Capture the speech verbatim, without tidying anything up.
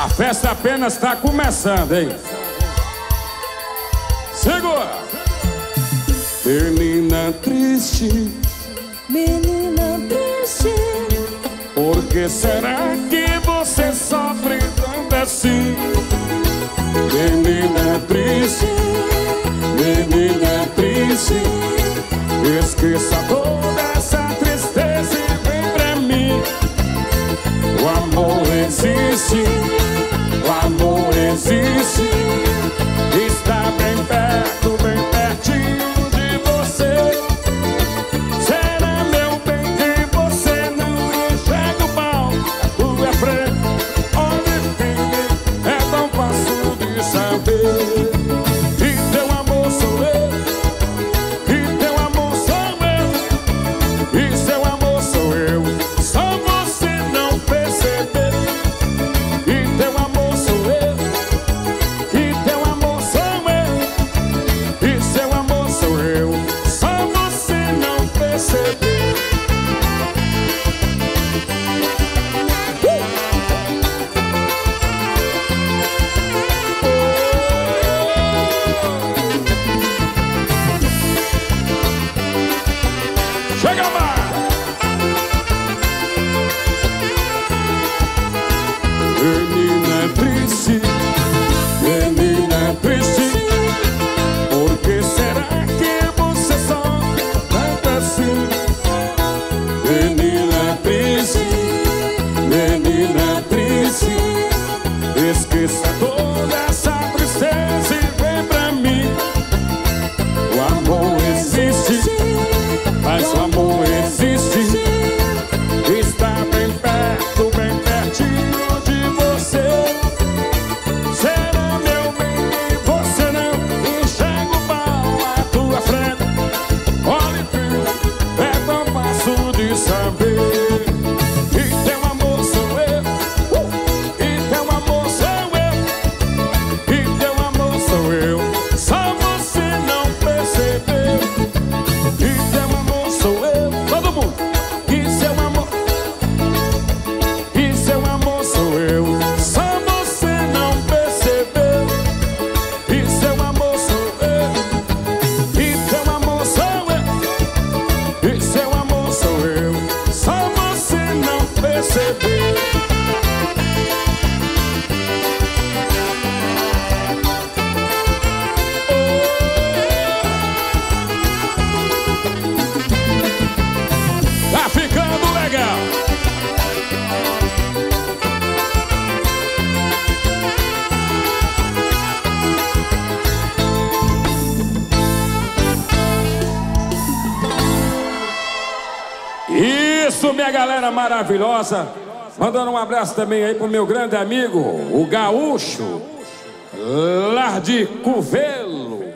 A festa apenas tá começando, hein? Segura! Menina triste, menina triste, por que será que você sofre tanto assim? Menina triste, menina triste, esqueça toda essa tristeza e vem pra mim. O amor existe, o amor existe, está bem perto, bem pertinho de você. Será, meu bem, que você não enxerga o mal da tua frente? Olha, filho, é tão fácil de saber. E teu amor sou eu, e teu amor sou eu, e seu amor sou eu, só você não percebeu. E teu amor sou eu, e teu amor sou eu, e seu amor sou eu, só você não percebeu. Esqueça toda essa tristeza e vem pra mim. O amor existe, mas o amor existe, está bem perto, bem pertinho de você. Será, meu bem, que você não enxerga o mal à tua frente? Olha, filho, é tão fácil de saber. Isso, minha galera maravilhosa. Mandando um abraço também aí pro meu grande amigo, o gaúcho Lardi de Covelo.